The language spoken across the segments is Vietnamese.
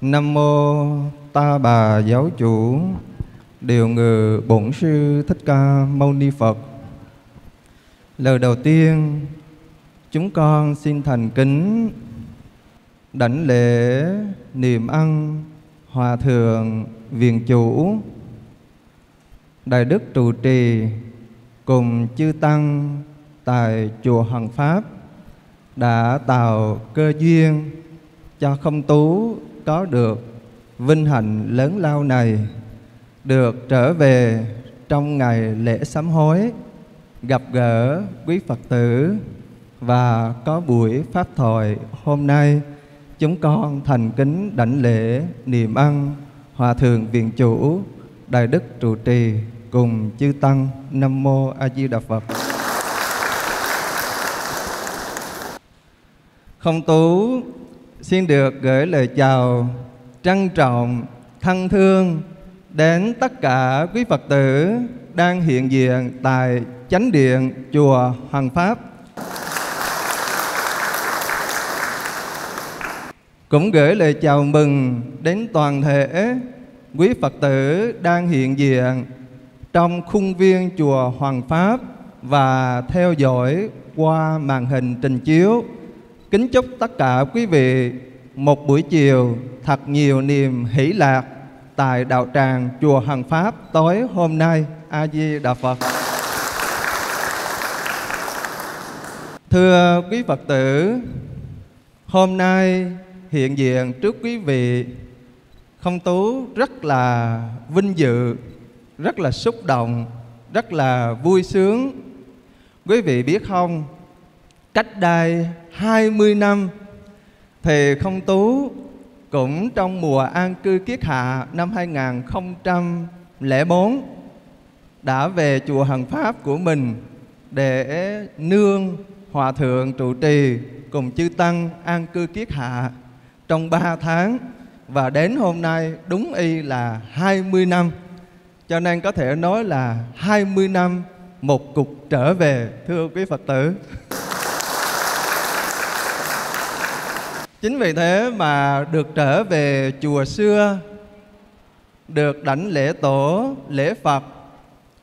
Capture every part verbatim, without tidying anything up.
Nam mô Ta Bà Giáo Chủ Điều Ngự Bổn Sư Thích Ca Mâu Ni Phật. Lời đầu tiên, chúng con xin thành kính đảnh lễ niệm ăn Hòa Thượng Viện Chủ, Đại Đức Trụ Trì cùng chư Tăng tại Chùa Hoằng Pháp đã tạo cơ duyên cho Không Tú có được vinh hạnh lớn lao này, được trở về trong ngày lễ sám hối, gặp gỡ quý Phật tử và có buổi pháp thoại hôm nay. Chúng con thành kính đảnh lễ niệm ăn Hòa Thượng Viện Chủ, Đại Đức Trụ Trì cùng chư Tăng. Nam mô A Di Đà Phật. Không Tú xin được gửi lời chào trân trọng, thân thương đến tất cả quý Phật tử đang hiện diện tại chánh điện Chùa Hoằng Pháp. Cũng gửi lời chào mừng đến toàn thể quý Phật tử đang hiện diện trong khuôn viên Chùa Hoằng Pháp và theo dõi qua màn hình trình chiếu. Kính chúc tất cả quý vị một buổi chiều thật nhiều niềm hỷ lạc tại đạo tràng Chùa Hoằng Pháp tối hôm nay. A Di Đà Phật. Thưa quý Phật tử, hôm nay hiện diện trước quý vị, Không Tú rất là vinh dự, rất là xúc động, rất là vui sướng. Quý vị biết không, cách đây hai mươi năm thì Không Tú cũng trong mùa an cư kiết hạ năm hai nghìn không trăm lẻ bốn đã về Chùa Hoằng Pháp của mình để nương Hòa Thượng Trụ Trì cùng chư Tăng an cư kiết hạ trong ba tháng, và đến hôm nay đúng y là hai mươi năm. Cho nên có thể nói là hai mươi năm một cuộc trở về, thưa quý Phật tử. Chính vì thế mà được trở về chùa xưa, được đảnh lễ tổ, lễ Phật,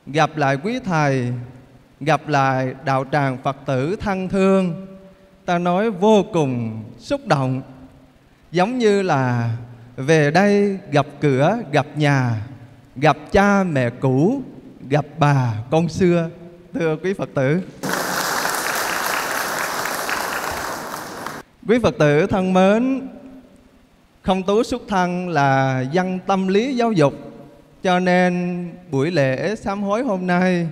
gặp lại quý thầy, gặp lại đạo tràng Phật tử thân thương, ta nói vô cùng xúc động. Giống như là về đây gặp cửa, gặp nhà, gặp cha mẹ cũ, gặp bà con xưa, thưa quý Phật tử. Quý Phật tử thân mến, Không Tú xuất thân là dân tâm lý giáo dục, cho nên buổi lễ sám hối hôm nay,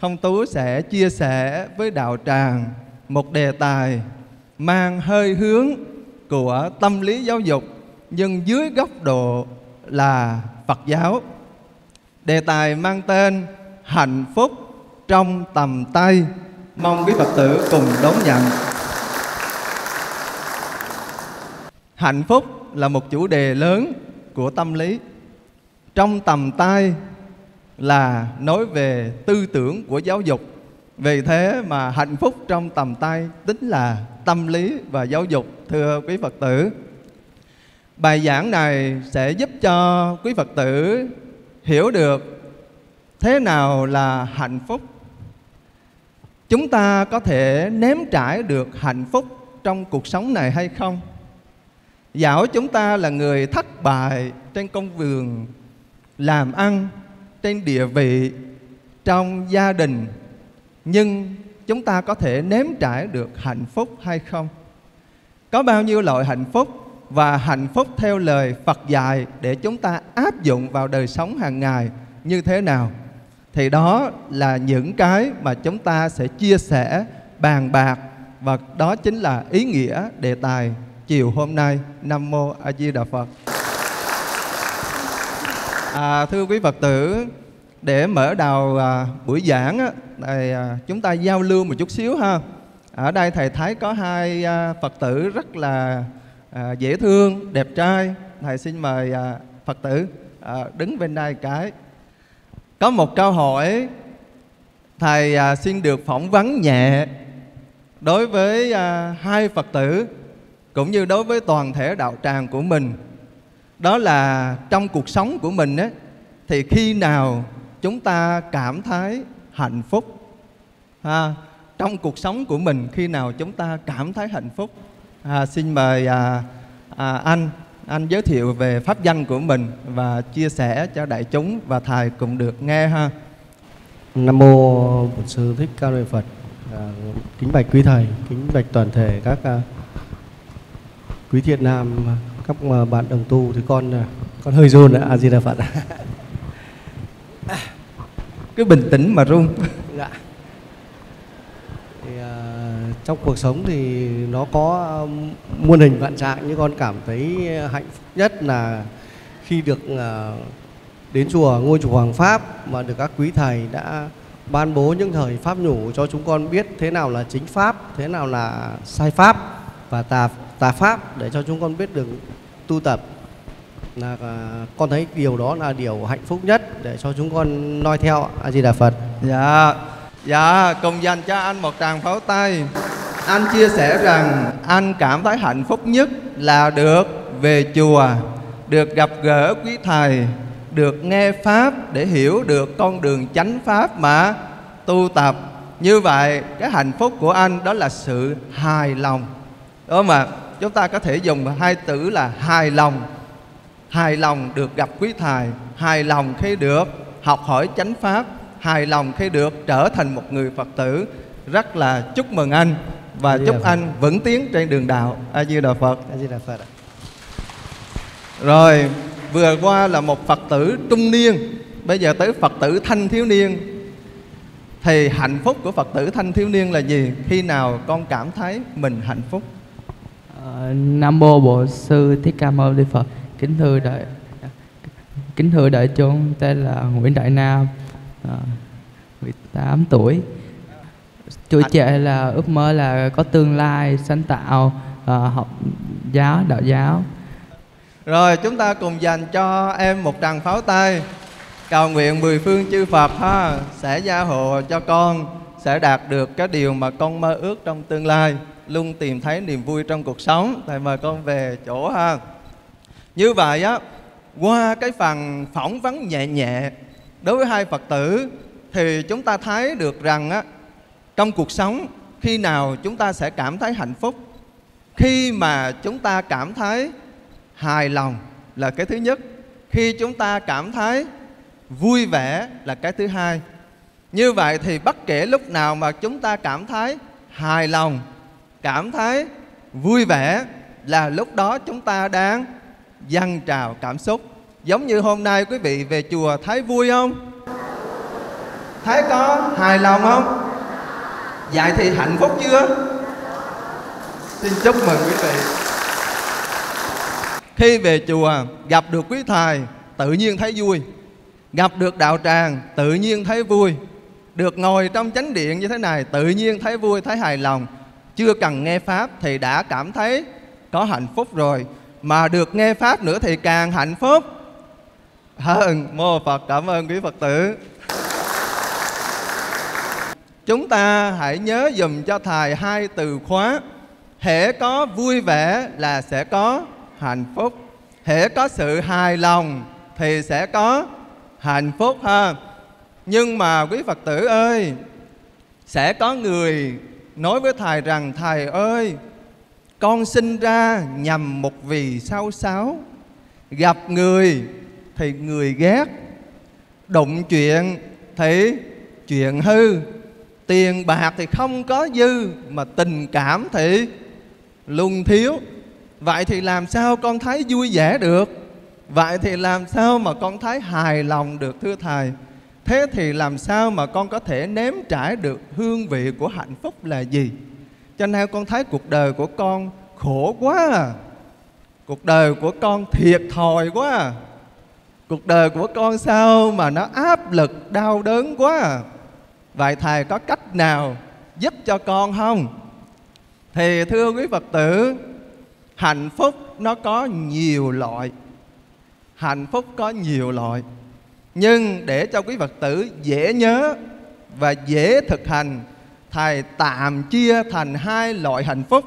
Không Tú sẽ chia sẻ với đạo tràng một đề tài mang hơi hướng của tâm lý giáo dục nhưng dưới góc độ là Phật giáo. Đề tài mang tên Hạnh Phúc Trong Tầm Tay. Mong quý Phật tử cùng đón nhận. Hạnh phúc là một chủ đề lớn của tâm lý. Trong tầm tay là nói về tư tưởng của giáo dục. Vì thế mà hạnh phúc trong tầm tay tính là tâm lý và giáo dục, thưa quý Phật tử. Bài giảng này sẽ giúp cho quý Phật tử hiểu được thế nào là hạnh phúc. Chúng ta có thể nếm trải được hạnh phúc trong cuộc sống này hay không? Dẫu chúng ta là người thất bại trên công việc làm ăn, trên địa vị, trong gia đình, nhưng chúng ta có thể nếm trải được hạnh phúc hay không? Có bao nhiêu loại hạnh phúc và hạnh phúc theo lời Phật dạy để chúng ta áp dụng vào đời sống hàng ngày như thế nào? Thì đó là những cái mà chúng ta sẽ chia sẻ, bàn bạc, và đó chính là ý nghĩa đề tài chiều hôm nay. Nam mô A Di Đà Phật. À, thưa quý Phật tử, để mở đầu à, buổi giảng á, này, à, chúng ta giao lưu một chút xíu ha. Ở đây thầy thấy có hai à, Phật tử rất là à, dễ thương, đẹp trai. Thầy xin mời à, Phật tử à, đứng bên đây cái. Có một câu hỏi thầy à, xin được phỏng vấn nhẹ đối với à, hai Phật tử cũng như đối với toàn thể đạo tràng của mình. Đó là trong cuộc sống của mình á, thì khi nào chúng ta cảm thấy hạnh phúc ha? Trong cuộc sống của mình khi nào chúng ta cảm thấy hạnh phúc à, xin mời à, à, anh anh giới thiệu về pháp danh của mình và chia sẻ cho đại chúng và thầy cũng được nghe ha. Nam mô Bổn Sư Thích Ca Mâu Ni Phật. À, kính bạch quý thầy, kính bạch toàn thể các à, quý thiện nam, các à, bạn đồng tu. Thì con à, con hơi run ạ. A Di Đà Phật. Cứ bình tĩnh mà run. Dạ. Thì, à, trong cuộc sống thì nó có muôn hình vạn trạng, nhưng con cảm thấy hạnh phúc nhất là khi được à, đến chùa, ngôi chùa Hoằng Pháp mà được các quý thầy đã ban bố những thời pháp nhủ cho chúng con biết thế nào là chính pháp, thế nào là sai pháp và tà tà pháp, để cho chúng con biết đường tu tập. Là con thấy điều đó là điều hạnh phúc nhất để cho chúng con noi theo. A Di Đà Phật. Dạ, dạ, cùng dành cho anh một tràng pháo tay. Anh chia sẻ rằng anh cảm thấy hạnh phúc nhất là được về chùa, được gặp gỡ quý thầy, được nghe pháp để hiểu được con đường chánh pháp mà tu tập. Như vậy cái hạnh phúc của anh đó là sự hài lòng. Đó mà chúng ta có thể dùng hai từ là hài lòng. Hài lòng được gặp quý thầy, hài lòng khi được học hỏi chánh pháp, hài lòng khi được trở thành một người Phật tử. Rất là chúc mừng anh và chúc anh vững tiến trên đường đạo. A Di Đà Phật. A Di Đà Phật. Rồi, vừa qua là một Phật tử trung niên, bây giờ tới Phật tử thanh thiếu niên. Thì hạnh phúc của Phật tử thanh thiếu niên là gì? Khi nào con cảm thấy mình hạnh phúc? À, Nam mô Bổn Sư Thích Ca Mâu Ni Phật. Kính thưa đại kính thưa đại chúng, tên là Nguyễn Đại Nam, à, mười tám tuổi. Tuổi trẻ là ước mơ là có tương lai sáng tạo, à, học giáo đạo giáo. Rồi chúng ta cùng dành cho em một tràng pháo tay. Cầu nguyện mười phương chư Phật ha, sẽ gia hộ cho con, sẽ đạt được cái điều mà con mơ ước trong tương lai, luôn tìm thấy niềm vui trong cuộc sống. Thầy mời con về chỗ ha. Như vậy á, qua cái phần phỏng vấn nhẹ nhẹ đối với hai Phật tử thì chúng ta thấy được rằng á, trong cuộc sống khi nào chúng ta sẽ cảm thấy hạnh phúc? Khi mà chúng ta cảm thấy hài lòng là cái thứ nhất, khi chúng ta cảm thấy vui vẻ là cái thứ hai. Như vậy thì bất kể lúc nào mà chúng ta cảm thấy hài lòng, cảm thấy vui vẻ là lúc đó chúng ta đang dâng trào cảm xúc. Giống như hôm nay quý vị về chùa thấy vui không? Thấy có hài lòng không? Vậy thì hạnh phúc chưa? Xin chúc mừng quý vị. Khi về chùa gặp được quý thầy tự nhiên thấy vui, gặp được đạo tràng tự nhiên thấy vui, được ngồi trong chánh điện như thế này tự nhiên thấy vui, thấy hài lòng. Chưa cần nghe pháp thì đã cảm thấy có hạnh phúc rồi, mà được nghe pháp nữa thì càng hạnh phúc hơn. Mô Phật. Cảm ơn quý Phật tử. Chúng ta hãy nhớ dùm cho thầy hai từ khóa: hễ có vui vẻ là sẽ có hạnh phúc, hễ có sự hài lòng thì sẽ có hạnh phúc ha. Nhưng mà quý Phật tử ơi, sẽ có người nói với thầy rằng: thầy ơi, con sinh ra nhằm một vì sao xáo, gặp người thì người ghét, đụng chuyện thì chuyện hư, tiền bạc thì không có dư, mà tình cảm thì luôn thiếu. Vậy thì làm sao con thấy vui vẻ được? Vậy thì làm sao mà con thấy hài lòng được thưa thầy? Thế thì làm sao mà con có thể nếm trải được hương vị của hạnh phúc là gì? Cho nên con thấy cuộc đời của con khổ quá à. Cuộc đời của con thiệt thòi quá à. Cuộc đời của con sao mà nó áp lực đau đớn quá à. Vậy thầy có cách nào giúp cho con không? Thì thưa quý Phật tử, hạnh phúc nó có nhiều loại. Hạnh phúc có nhiều loại. Nhưng để cho quý Phật tử dễ nhớ và dễ thực hành, thầy tạm chia thành hai loại hạnh phúc.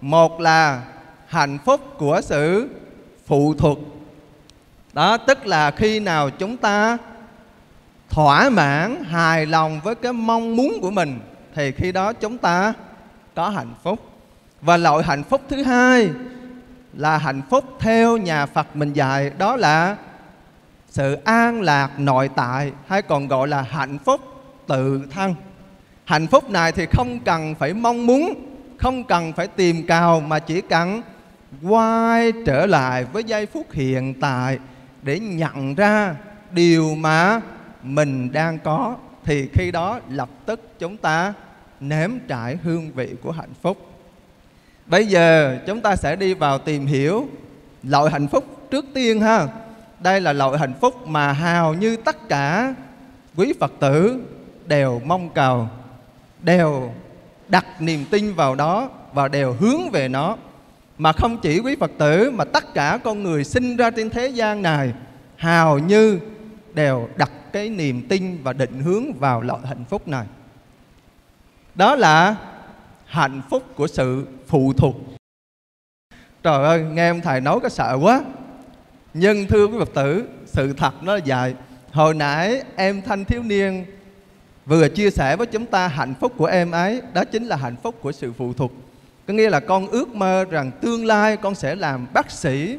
Một là hạnh phúc của sự phụ thuộc Đó, tức là khi nào chúng ta thỏa mãn, hài lòng với cái mong muốn của mình thì khi đó chúng ta có hạnh phúc. Và loại hạnh phúc thứ hai là hạnh phúc theo nhà Phật mình dạy, đó là sự an lạc nội tại, hay còn gọi là hạnh phúc tự thân. Hạnh phúc này thì không cần phải mong muốn, không cần phải tìm cầu, mà chỉ cần quay trở lại với giây phút hiện tại để nhận ra điều mà mình đang có, thì khi đó lập tức chúng ta nếm trải hương vị của hạnh phúc. Bây giờ chúng ta sẽ đi vào tìm hiểu loại hạnh phúc trước tiên ha. Đây là loại hạnh phúc mà hầu như tất cả quý Phật tử đều mong cầu, đều đặt niềm tin vào đó và đều hướng về nó. Mà không chỉ quý Phật tử mà tất cả con người sinh ra trên thế gian này hầu như đều đặt cái niềm tin và định hướng vào loại hạnh phúc này. Đó là hạnh phúc của sự phụ thuộc. Trời ơi, nghe ông thầy nói có sợ quá. Nhưng thưa quý Phật tử, sự thật nó dài. Hồi nãy em thanh thiếu niên vừa chia sẻ với chúng ta hạnh phúc của em ấy, đó chính là hạnh phúc của sự phụ thuộc. Có nghĩa là con ước mơ rằng tương lai con sẽ làm bác sĩ,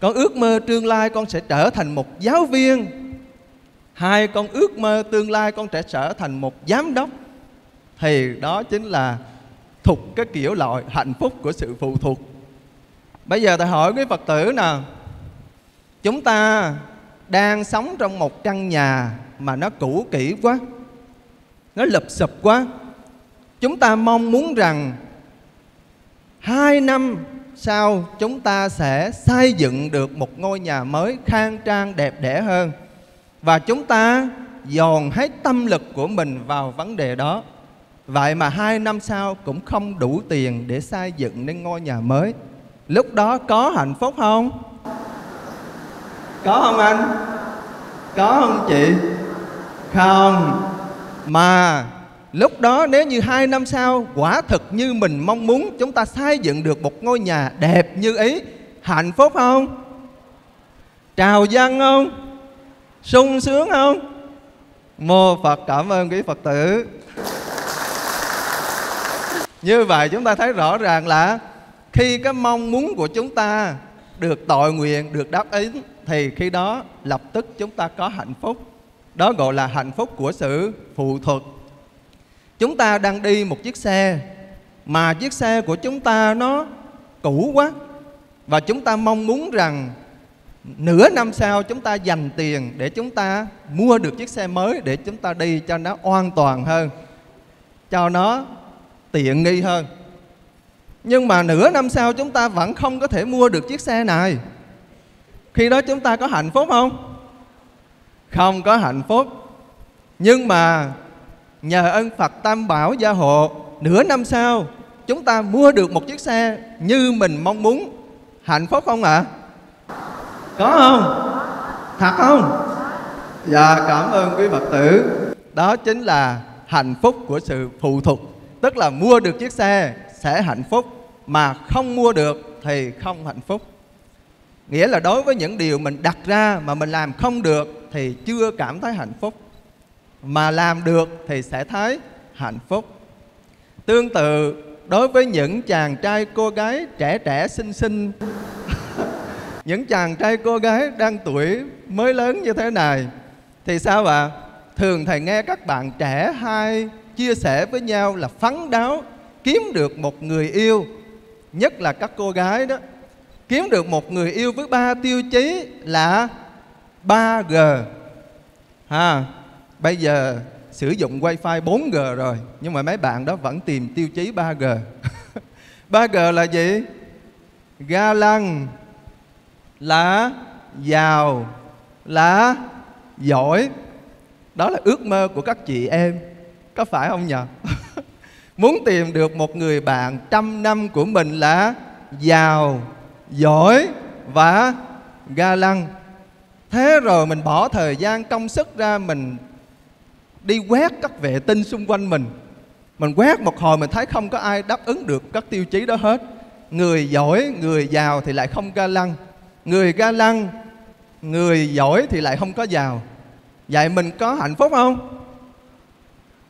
con ước mơ tương lai con sẽ trở thành một giáo viên, hai con ước mơ tương lai con sẽ trở thành một giám đốc. Thì đó chính là thuộc cái kiểu loại hạnh phúc của sự phụ thuộc. Bây giờ thầy hỏi quý Phật tử nè, chúng ta đang sống trong một căn nhà mà nó cũ kỹ quá, nó lụp xụp quá. Chúng ta mong muốn rằng hai năm sau chúng ta sẽ xây dựng được một ngôi nhà mới khang trang đẹp đẽ hơn, và chúng ta dồn hết tâm lực của mình vào vấn đề đó. Vậy mà hai năm sau cũng không đủ tiền để xây dựng nên ngôi nhà mới. Lúc đó có hạnh phúc không? Có không anh? Có không chị? Không. Mà lúc đó nếu như hai năm sau quả thực như mình mong muốn, chúng ta xây dựng được một ngôi nhà đẹp như ý, hạnh phúc không? Trào dâng không? Sung sướng không? Mô Phật, cảm ơn quý Phật tử. Như vậy chúng ta thấy rõ ràng là khi cái mong muốn của chúng ta được tội nguyện, được đáp ứng, thì khi đó lập tức chúng ta có hạnh phúc. Đó gọi là hạnh phúc của sự phụ thuộc. Chúng ta đang đi một chiếc xe, mà chiếc xe của chúng ta nó cũ quá, và chúng ta mong muốn rằng nửa năm sau chúng ta dành tiền để chúng ta mua được chiếc xe mới, để chúng ta đi cho nó an toàn hơn, cho nó tiện nghi hơn. Nhưng mà nửa năm sau chúng ta vẫn không có thể mua được chiếc xe này. Khi đó chúng ta có hạnh phúc không? Không có hạnh phúc. Nhưng mà nhờ ơn Phật Tam Bảo gia hộ, nửa năm sau chúng ta mua được một chiếc xe như mình mong muốn. Hạnh phúc không ạ? À? Có không? Thật không? Dạ, cảm ơn quý Phật tử. Đó chính là hạnh phúc của sự phụ thuộc. Tức là mua được chiếc xe sẽ hạnh phúc, mà không mua được thì không hạnh phúc. Nghĩa là đối với những điều mình đặt ra mà mình làm không được thì chưa cảm thấy hạnh phúc, mà làm được thì sẽ thấy hạnh phúc. Tương tự đối với những chàng trai cô gái trẻ trẻ xinh xinh những chàng trai cô gái đang tuổi mới lớn như thế này thì sao ạ? À? Thường thầy nghe các bạn trẻ hai chia sẻ với nhau là phấn đấu kiếm được một người yêu, nhất là các cô gái đó, kiếm được một người yêu với ba tiêu chí là ba G. Ha, bây giờ sử dụng wifi bốn G rồi, nhưng mà mấy bạn đó vẫn tìm tiêu chí ba G. ba G là gì? Ga lăng, là giàu, là giỏi. Đó là ước mơ của các chị em, có phải không nhỉ? Muốn tìm được một người bạn trăm năm của mình là giàu, giỏi và ga lăng. Thế rồi mình bỏ thời gian công sức ra, mình đi quét các vệ tinh xung quanh mình. Mình quét một hồi mình thấy không có ai đáp ứng được các tiêu chí đó hết. Người giỏi, người giàu thì lại không ga lăng. Người ga lăng người giỏi thì lại không có giàu. Vậy mình có hạnh phúc không?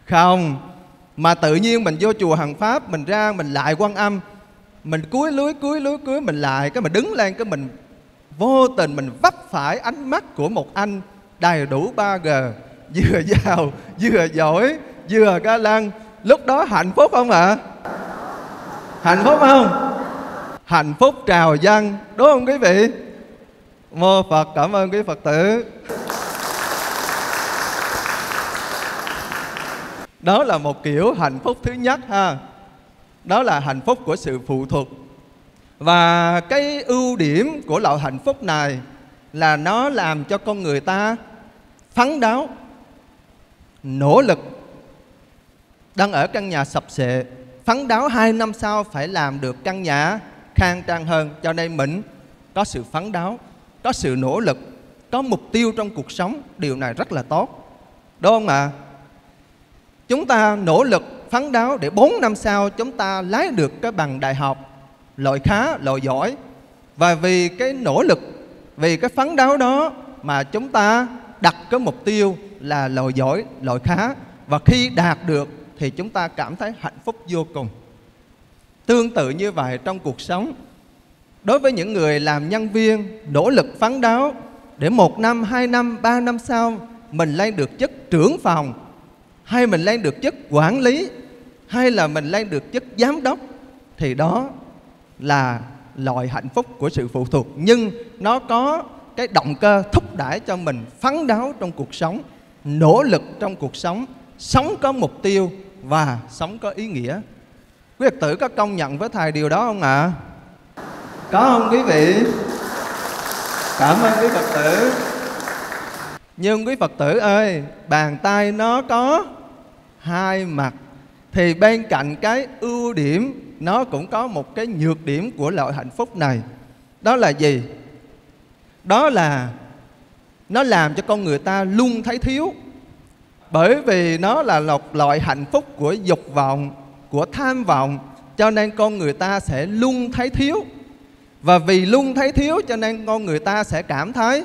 Không. Mà tự nhiên mình vô chùa Hoằng Pháp, mình ra mình lại Quan Âm, mình cúi lưới cúi lưới cúi mình lại, cái mình đứng lên, cái mình vô tình mình vấp phải ánh mắt của một anh đầy đủ ba gờ, vừa giàu, vừa giỏi, vừa ga lăng. Lúc đó hạnh phúc không ạ? À? Hạnh phúc không? Hạnh phúc trào dâng, đúng không quý vị? Mô Phật, cảm ơn quý Phật tử. Đó là một kiểu hạnh phúc thứ nhất ha. Đó là hạnh phúc của sự phụ thuộc. Và cái ưu điểm của loại hạnh phúc này là nó làm cho con người ta phấn đấu, nỗ lực. Đang ở căn nhà sập xệ, phấn đấu hai năm sau phải làm được căn nhà khang trang hơn. Cho nên mình có sự phấn đấu, có sự nỗ lực, có mục tiêu trong cuộc sống. Điều này rất là tốt, đúng không ạ? À? Chúng ta nỗ lực phấn đấu để bốn năm sau chúng ta lấy được cái bằng đại học loại khá, loại giỏi. Và vì cái nỗ lực, vì cái phấn đấu đó mà chúng ta đặt cái mục tiêu là loại giỏi, loại khá. Và khi đạt được thì chúng ta cảm thấy hạnh phúc vô cùng. Tương tự như vậy trong cuộc sống, đối với những người làm nhân viên nỗ lực phấn đấu để một năm, hai năm, ba năm sau mình lên được chức trưởng phòng, hay mình lên được chức quản lý, hay là mình lên được chức giám đốc, thì đó là loại hạnh phúc của sự phụ thuộc. Nhưng nó có cái động cơ thúc đẩy cho mình phấn đấu trong cuộc sống, nỗ lực trong cuộc sống, sống có mục tiêu và sống có ý nghĩa. Quý Phật tử có công nhận với Thầy điều đó không ạ? À? Có không quý vị? Cảm ơn quý Phật tử. Nhưng quý Phật tử ơi, bàn tay nó có hai mặt. Thì bên cạnh cái ưu điểm, nó cũng có một cái nhược điểm của loại hạnh phúc này. Đó là gì? Đó là nó làm cho con người ta luôn thấy thiếu. Bởi vì nó là một loại hạnh phúc của dục vọng, của tham vọng, cho nên con người ta sẽ luôn thấy thiếu. Và vì luôn thấy thiếu cho nên con người ta sẽ cảm thấy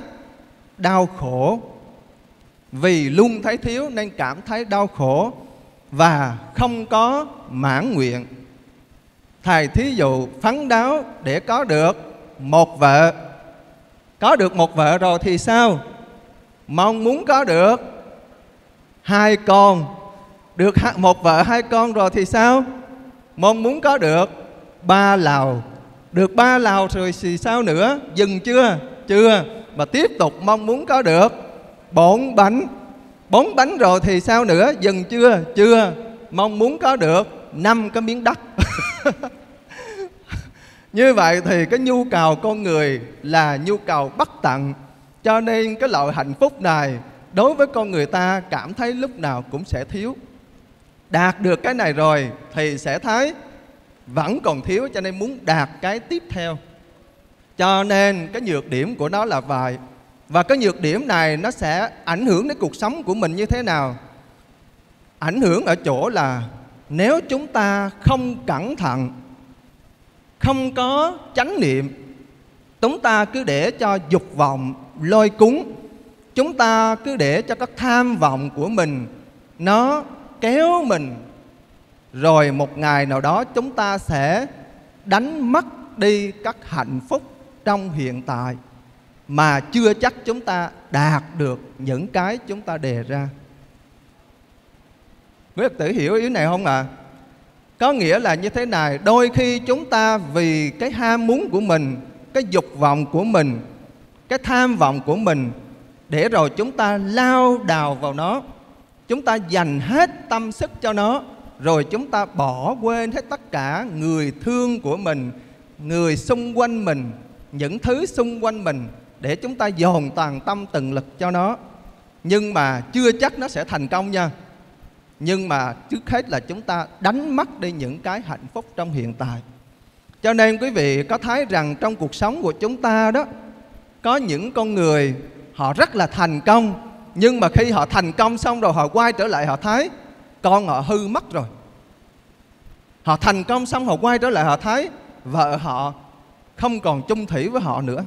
đau khổ. Vì luôn thấy thiếu nên cảm thấy đau khổ và không có mãn nguyện. Thầy thí dụ phấn đấu để có được một vợ. Có được một vợ rồi thì sao? Mong muốn có được hai con. Được một vợ hai con rồi thì sao? Mong muốn có được ba lầu. Được ba lầu rồi thì sao nữa? Dừng chưa? Chưa. Mà tiếp tục mong muốn có được bốn bánh. Bốn bánh rồi thì sao nữa? Dừng chưa? Chưa. Mong muốn có được năm cái miếng đất. Như vậy thì cái nhu cầu con người là nhu cầu bất tận. Cho nên cái loại hạnh phúc này đối với con người ta cảm thấy lúc nào cũng sẽ thiếu. Đạt được cái này rồi thì sẽ thấy vẫn còn thiếu, cho nên muốn đạt cái tiếp theo. Cho nên cái nhược điểm của nó là vậy. Và cái nhược điểm này nó sẽ ảnh hưởng đến cuộc sống của mình như thế nào? Ảnh hưởng ở chỗ là nếu chúng ta không cẩn thận, không có chánh niệm, chúng ta cứ để cho dục vọng lôi cuốn, chúng ta cứ để cho các tham vọng của mình nó kéo mình, rồi một ngày nào đó chúng ta sẽ đánh mất đi các hạnh phúc trong hiện tại, mà chưa chắc chúng ta đạt được những cái chúng ta đề ra. Quý Phật tử hiểu ý này không ạ? À? Có nghĩa là như thế này, đôi khi chúng ta vì cái ham muốn của mình, cái dục vọng của mình, cái tham vọng của mình, để rồi chúng ta lao đào vào nó, chúng ta dành hết tâm sức cho nó, rồi chúng ta bỏ quên hết tất cả người thương của mình, người xung quanh mình, những thứ xung quanh mình, để chúng ta dồn toàn tâm từng lực cho nó. Nhưng mà chưa chắc nó sẽ thành công nha. Nhưng mà trước hết là chúng ta đánh mất đi những cái hạnh phúc trong hiện tại. Cho nên quý vị có thấy rằng trong cuộc sống của chúng ta đó, có những con người họ rất là thành công, nhưng mà khi họ thành công xong rồi họ quay trở lại họ thấy con họ hư mất rồi. Họ thành công xong họ quay trở lại họ thấy vợ họ không còn chung thủy với họ nữa.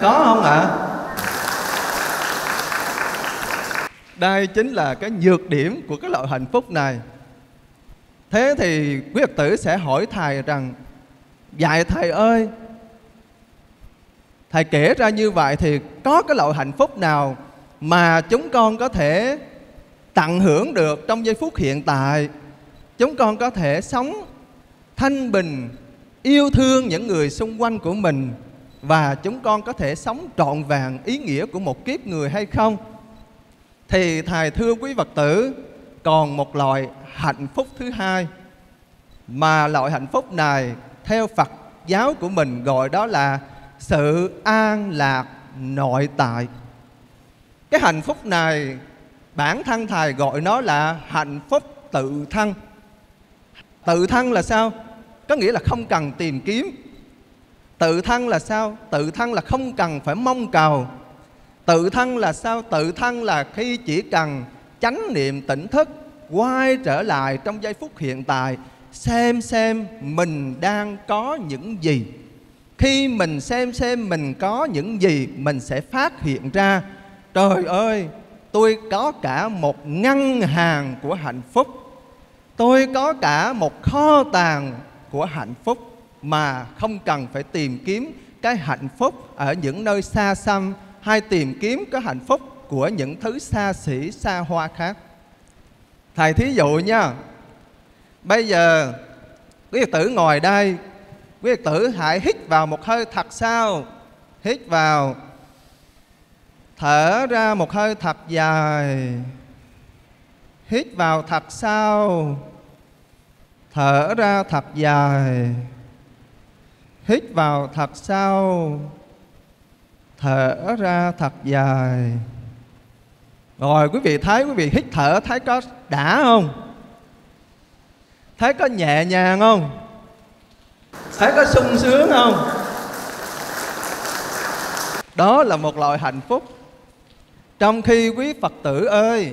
Có không ạ? À? Đây chính là cái nhược điểm của cái loại hạnh phúc này. Thế thì quý Phật tử sẽ hỏi Thầy rằng, dạy Thầy ơi, Thầy kể ra như vậy thì có cái loại hạnh phúc nào mà chúng con có thể tận hưởng được trong giây phút hiện tại? Chúng con có thể sống thanh bình, yêu thương những người xung quanh của mình, và chúng con có thể sống trọn vẹn ý nghĩa của một kiếp người hay không? Thì Thầy thưa quý Phật tử, còn một loại hạnh phúc thứ hai, mà loại hạnh phúc này theo Phật giáo của mình gọi đó là sự an lạc nội tại. Cái hạnh phúc này bản thân Thầy gọi nó là hạnh phúc tự thân. Tự thân là sao? Có nghĩa là không cần tìm kiếm. Tự thân là sao? Tự thân là không cần phải mong cầu. Tự thân là sao? Tự thân là khi chỉ cần chánh niệm tỉnh thức, quay trở lại trong giây phút hiện tại, xem xem mình đang có những gì. Khi mình xem xem mình có những gì, mình sẽ phát hiện ra, trời ơi, tôi có cả một ngân hàng của hạnh phúc, tôi có cả một kho tàng của hạnh phúc, mà không cần phải tìm kiếm cái hạnh phúc ở những nơi xa xăm, hay tìm kiếm cái hạnh phúc của những thứ xa xỉ, xa hoa khác. Thầy thí dụ nha, bây giờ quý Phật tử ngồi đây, quý Phật tử hãy hít vào một hơi thật sâu, hít vào, thở ra một hơi thật dài, hít vào thật sâu, thở ra thật dài, hít vào thật sâu, thở ra thật dài. Rồi quý vị thấy, quý vị hít thở thấy có đã không? Thấy có nhẹ nhàng không? Thấy có sung sướng không? Đó là một loại hạnh phúc. Trong khi quý Phật tử ơi,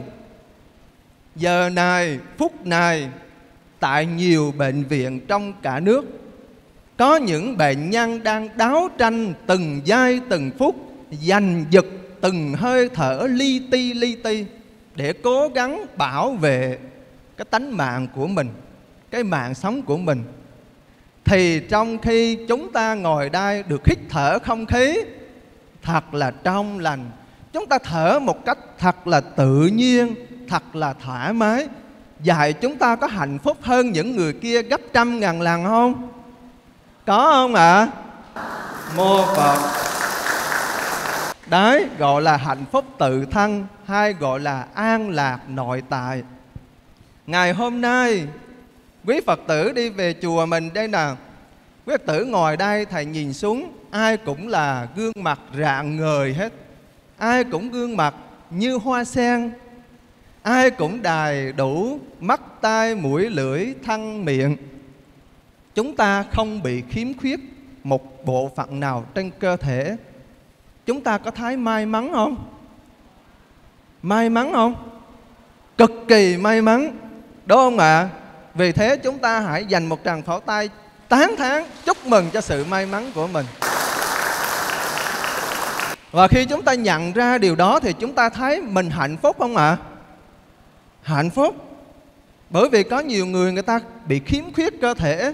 giờ này, phút này, tại nhiều bệnh viện trong cả nước, có những bệnh nhân đang đấu tranh từng giây từng phút, giành giật từng hơi thở li ti li ti để cố gắng bảo vệ cái tánh mạng của mình, cái mạng sống của mình. Thì trong khi chúng ta ngồi đây được hít thở không khí thật là trong lành, chúng ta thở một cách thật là tự nhiên, thật là thoải mái, vậy chúng ta có hạnh phúc hơn những người kia gấp trăm ngàn lần không? Có không ạ? À? Mô Phật. Đấy gọi là hạnh phúc tự thân, hay gọi là an lạc nội tại. Ngày hôm nay quý Phật tử đi về chùa mình đây nè, quý Phật tử ngồi đây, Thầy nhìn xuống ai cũng là gương mặt rạng ngời hết, ai cũng gương mặt như hoa sen, ai cũng đầy đủ mắt, tai, mũi, lưỡi, thân, miệng. Chúng ta không bị khiếm khuyết một bộ phận nào trên cơ thể. Chúng ta có thấy may mắn không? May mắn không? Cực kỳ may mắn, đúng không ạ? À? Vì thế chúng ta hãy dành một tràng pháo tay tán thán, chúc mừng cho sự may mắn của mình. Và khi chúng ta nhận ra điều đó thì chúng ta thấy mình hạnh phúc không ạ? À? Hạnh phúc. Bởi vì có nhiều người người ta bị khiếm khuyết cơ thể,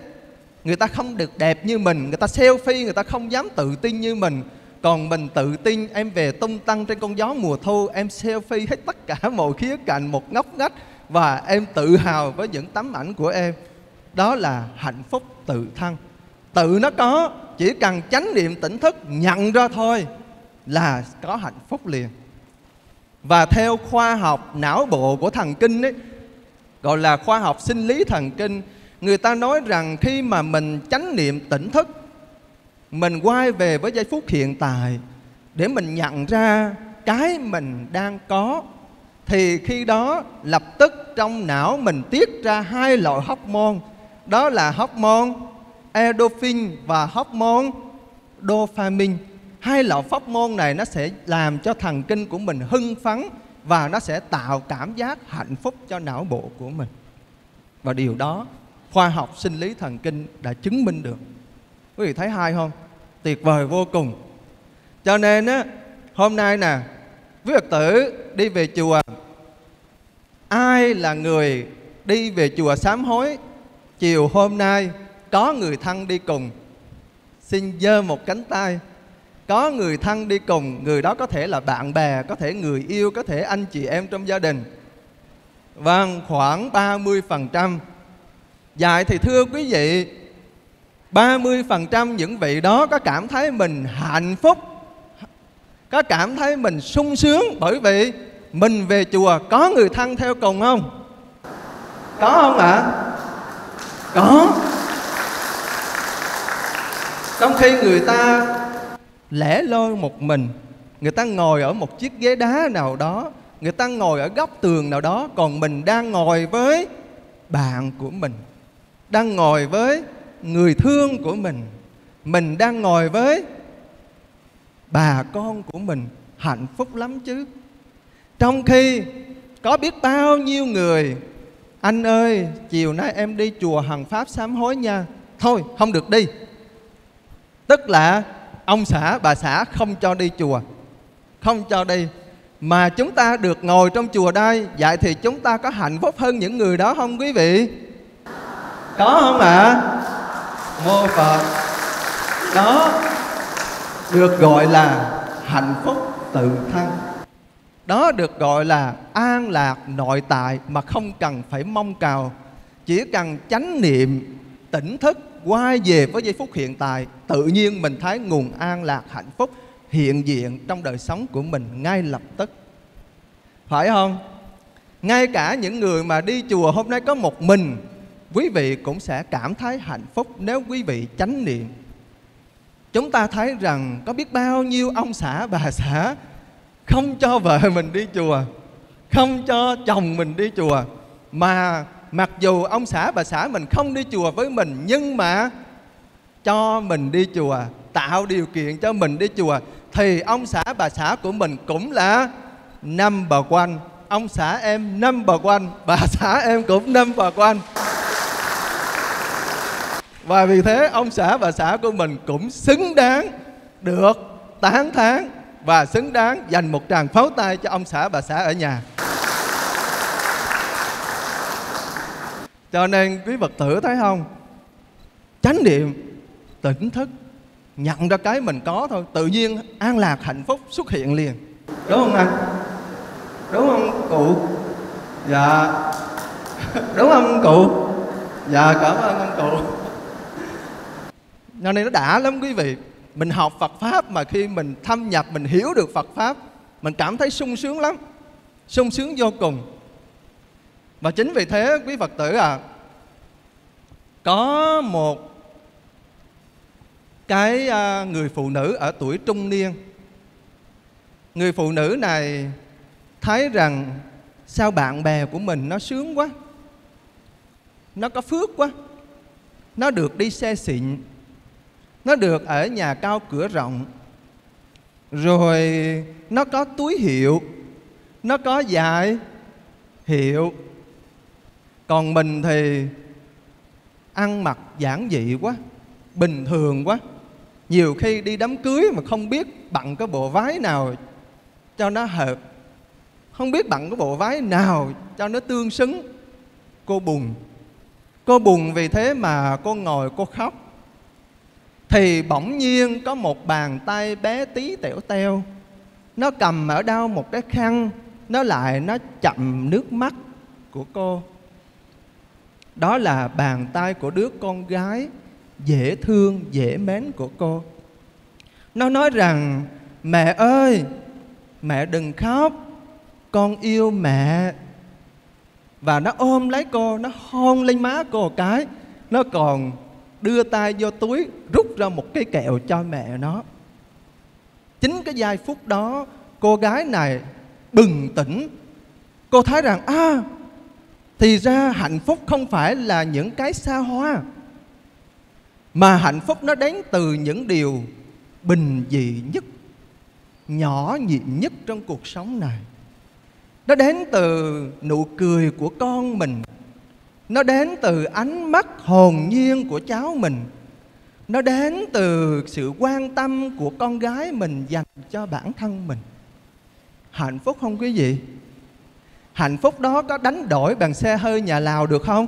người ta không được đẹp như mình, người ta selfie, người ta không dám tự tin như mình. Còn mình tự tin, em về tung tăng trên con gió mùa thu, em selfie hết tất cả mọi khía cạnh một ngóc ngách, và em tự hào với những tấm ảnh của em. Đó là hạnh phúc tự thân. Tự nó có, chỉ cần chánh niệm tỉnh thức nhận ra thôi là có hạnh phúc liền. Và theo khoa học não bộ của thần kinh ấy, gọi là khoa học sinh lý thần kinh, người ta nói rằng khi mà mình chánh niệm tỉnh thức, mình quay về với giây phút hiện tại để mình nhận ra cái mình đang có, thì khi đó lập tức trong não mình tiết ra hai loại hormone, đó là hormone endorphin và hormone dopamine. Hai loại hormone này nó sẽ làm cho thần kinh của mình hưng phấn, và nó sẽ tạo cảm giác hạnh phúc cho não bộ của mình. Và điều đó khoa học sinh lý thần kinh đã chứng minh được. Quý vị thấy hay không? Tuyệt vời vô cùng. Cho nên á, hôm nay nè, quý Phật tử đi về chùa, ai là người đi về chùa sám hối chiều hôm nay có người thân đi cùng, xin giơ một cánh tay. Có người thân đi cùng, người đó có thể là bạn bè, có thể người yêu, có thể anh chị em trong gia đình. Vâng, khoảng ba mươi phần trăm. Vậy thì thưa quý vị, ba mươi phần trăm những vị đó có cảm thấy mình hạnh phúc, có cảm thấy mình sung sướng bởi vì mình về chùa có người thân theo cùng không? Có không ạ? À? Có. Trong khi người ta lẻ loi một mình, người ta ngồi ở một chiếc ghế đá nào đó, người ta ngồi ở góc tường nào đó, còn mình đang ngồi với bạn của mình, đang ngồi với người thương của mình, mình đang ngồi với bà con của mình, hạnh phúc lắm chứ. Trong khi có biết bao nhiêu người, anh ơi chiều nay em đi chùa Hoằng Pháp sám hối nha, thôi không được đi. Tức là ông xã, bà xã không cho đi chùa, không cho đi. Mà chúng ta được ngồi trong chùa đây, vậy thì chúng ta có hạnh phúc hơn những người đó không quý vị? Có không ạ? À? Mô Phật. Đó được gọi là hạnh phúc tự thân. Đó được gọi là an lạc nội tại mà không cần phải mong cầu. Chỉ cần chánh niệm, tỉnh thức, quay về với giây phút hiện tại, tự nhiên mình thấy nguồn an lạc hạnh phúc hiện diện trong đời sống của mình ngay lập tức. Phải không? Ngay cả những người mà đi chùa hôm nay có một mình, quý vị cũng sẽ cảm thấy hạnh phúc nếu quý vị chánh niệm. Chúng ta thấy rằng có biết bao nhiêu ông xã, bà xã không cho vợ mình đi chùa, không cho chồng mình đi chùa. Mà mặc dù ông xã, bà xã mình không đi chùa với mình, nhưng mà cho mình đi chùa, tạo điều kiện cho mình đi chùa, thì ông xã, bà xã của mình cũng là number one. Ông xã em number one, bà xã em cũng number one. Và vì thế ông xã, bà xã của mình cũng xứng đáng được tán thán và xứng đáng dành một tràng pháo tay cho ông xã, bà xã ở nhà. Cho nên quý Phật tử thấy không, chánh niệm, tỉnh thức, nhận ra cái mình có thôi, tự nhiên an lạc hạnh phúc xuất hiện liền. Đúng không anh? Đúng không cụ? Dạ. Đúng không cụ? Dạ, cảm ơn ông cụ. Nên nó đã lắm quý vị. Mình học Phật Pháp mà khi mình thâm nhập, mình hiểu được Phật Pháp, mình cảm thấy sung sướng lắm, sung sướng vô cùng. Và chính vì thế quý Phật tử à, có một cái người phụ nữ ở tuổi trung niên. Người phụ nữ này thấy rằng sao bạn bè của mình nó sướng quá, nó có phước quá, nó được đi xe xịn, nó được ở nhà cao cửa rộng, rồi nó có túi hiệu, nó có giày hiệu, còn mình thì ăn mặc giản dị quá, bình thường quá. Nhiều khi đi đám cưới mà không biết bận cái bộ váy nào cho nó hợp, không biết bận cái bộ váy nào cho nó tương xứng. Cô buồn. Cô buồn vì thế mà cô ngồi cô khóc. Thì bỗng nhiên có một bàn tay bé tí tẻo teo, nó cầm ở đâu một cái khăn, nó lại nó chậm nước mắt của cô. Đó là bàn tay của đứa con gái dễ thương, dễ mến của cô. Nó nói rằng mẹ ơi, mẹ đừng khóc, con yêu mẹ. Và nó ôm lấy cô, nó hôn lên má cô một cái, nó còn đưa tay vô túi rút ra một cái kẹo cho mẹ nó. Chính cái giây phút đó, cô gái này bừng tỉnh. Cô thấy rằng à, thì ra hạnh phúc không phải là những cái xa hoa, mà hạnh phúc nó đến từ những điều bình dị nhất, nhỏ nhiệm nhất trong cuộc sống này. Nó đến từ nụ cười của con mình, nó đến từ ánh mắt hồn nhiên của cháu mình, nó đến từ sự quan tâm của con gái mình dành cho bản thân mình. Hạnh phúc không quý vị? hạnh phúc đó có đánh đổi bằng xe hơi nhà Lào được không?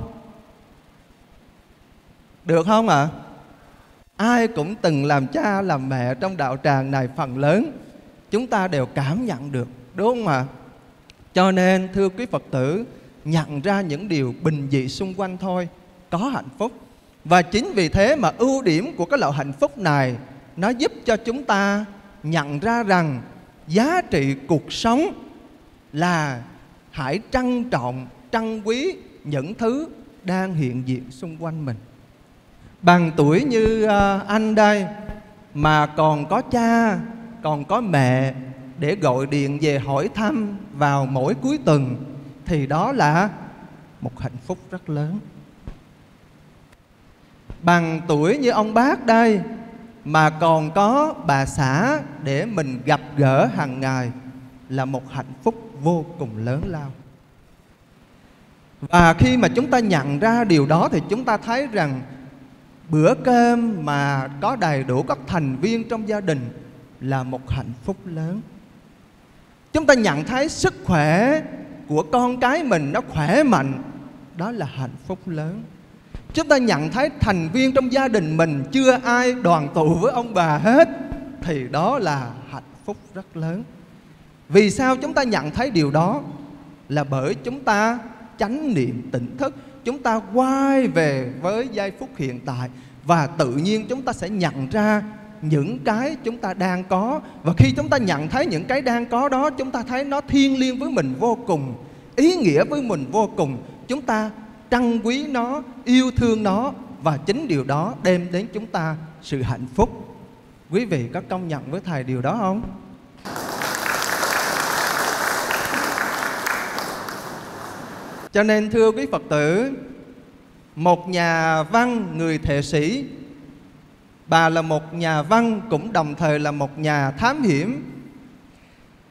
Được không ạ? À? Ai cũng từng làm cha làm mẹ trong đạo tràng này, phần lớn chúng ta đều cảm nhận được, đúng không ạ? À? Cho nên thưa quý Phật tử, nhận ra những điều bình dị xung quanh thôi có hạnh phúc. Và chính vì thế mà ưu điểm của cái loại hạnh phúc này, nó giúp cho chúng ta nhận ra rằng giá trị cuộc sống là hãy trân trọng, trân quý những thứ đang hiện diện xung quanh mình. Bằng tuổi như anh đây mà còn có cha, còn có mẹ để gọi điện về hỏi thăm vào mỗi cuối tuần, thì đó là một hạnh phúc rất lớn. Bằng tuổi như ông bác đây mà còn có bà xã để mình gặp gỡ hàng ngày, là một hạnh phúc vô cùng lớn lao. Và khi mà chúng ta nhận ra điều đó thì chúng ta thấy rằng bữa cơm mà có đầy đủ các thành viên trong gia đình là một hạnh phúc lớn. Chúng ta nhận thấy sức khỏe của con cái mình nó khỏe mạnh, đó là hạnh phúc lớn. Chúng ta nhận thấy thành viên trong gia đình mình chưa ai đoàn tụ với ông bà hết, thì đó là hạnh phúc rất lớn. Vì sao chúng ta nhận thấy điều đó? Là bởi chúng ta chánh niệm tỉnh thức, chúng ta quay về với giây phút hiện tại, và tự nhiên chúng ta sẽ nhận ra những cái chúng ta đang có. Và khi chúng ta nhận thấy những cái đang có đó, chúng ta thấy nó thiêng liêng với mình vô cùng, ý nghĩa với mình vô cùng. Chúng ta trân quý nó, yêu thương nó, và chính điều đó đem đến chúng ta sự hạnh phúc. Quý vị có công nhận với Thầy điều đó không? Cho nên thưa quý Phật tử, một nhà văn người Thệ Sĩ, bà là một nhà văn cũng đồng thời là một nhà thám hiểm.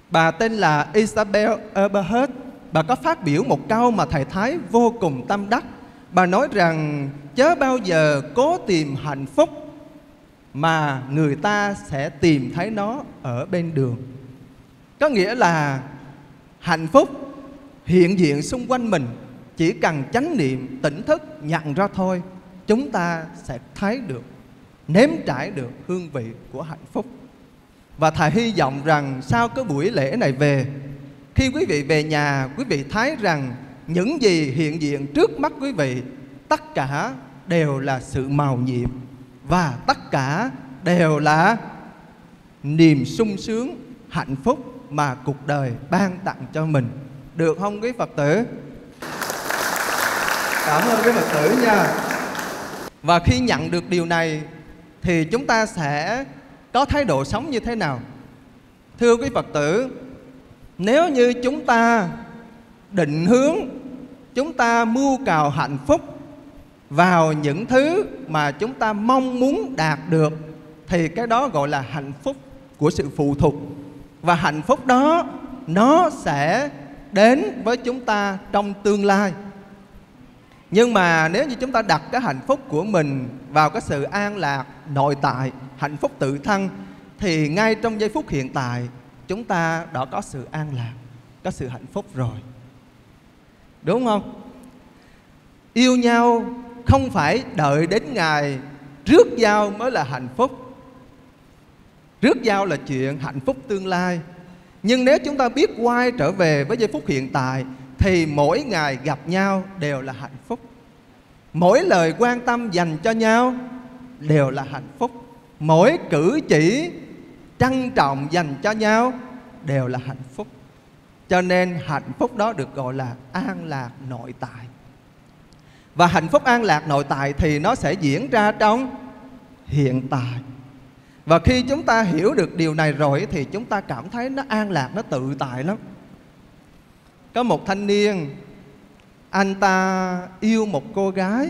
Bà tên là Isabel Oberholt. Bà có phát biểu một câu mà Thầy thái vô cùng tâm đắc. Bà nói rằng chớ bao giờ cố tìm hạnh phúc mà người ta sẽ tìm thấy nó ở bên đường. Có nghĩa là hạnh phúc hiện diện xung quanh mình, chỉ cần chánh niệm tỉnh thức nhận ra thôi, chúng ta sẽ thấy được, nếm trải được hương vị của hạnh phúc. Và Thầy hy vọng rằng sau cái buổi lễ này về, khi quý vị về nhà, quý vị thấy rằng những gì hiện diện trước mắt quý vị, tất cả đều là sự màu nhiệm, và tất cả đều là niềm sung sướng, hạnh phúc mà cuộc đời ban tặng cho mình. Được không quý Phật tử? Cảm ơn quý Phật tử nha. Và khi nhận được điều này thì chúng ta sẽ có thái độ sống như thế nào? Thưa quý Phật tử, nếu như chúng ta định hướng, chúng ta mưu cầu hạnh phúc vào những thứ mà chúng ta mong muốn đạt được, thì cái đó gọi là hạnh phúc của sự phụ thuộc. Và hạnh phúc đó nó sẽ đến với chúng ta trong tương lai. Nhưng mà nếu như chúng ta đặt cái hạnh phúc của mình vào cái sự an lạc nội tại, hạnh phúc tự thân, thì ngay trong giây phút hiện tại chúng ta đã có sự an lạc, có sự hạnh phúc rồi, đúng không? Yêu nhau không phải đợi đến ngày rước giao mới là hạnh phúc. Rước giao là chuyện hạnh phúc tương lai. Nhưng nếu chúng ta biết quay trở về với giây phút hiện tại, thì mỗi ngày gặp nhau đều là hạnh phúc. Mỗi lời quan tâm dành cho nhau đều là hạnh phúc. Mỗi cử chỉ trân trọng dành cho nhau đều là hạnh phúc. Cho nên hạnh phúc đó được gọi là an lạc nội tại. Và hạnh phúc an lạc nội tại thì nó sẽ diễn ra trong hiện tại. Và khi chúng ta hiểu được điều này rồi thì chúng ta cảm thấy nó an lạc, nó tự tại lắm. Có một thanh niên, anh ta yêu một cô gái,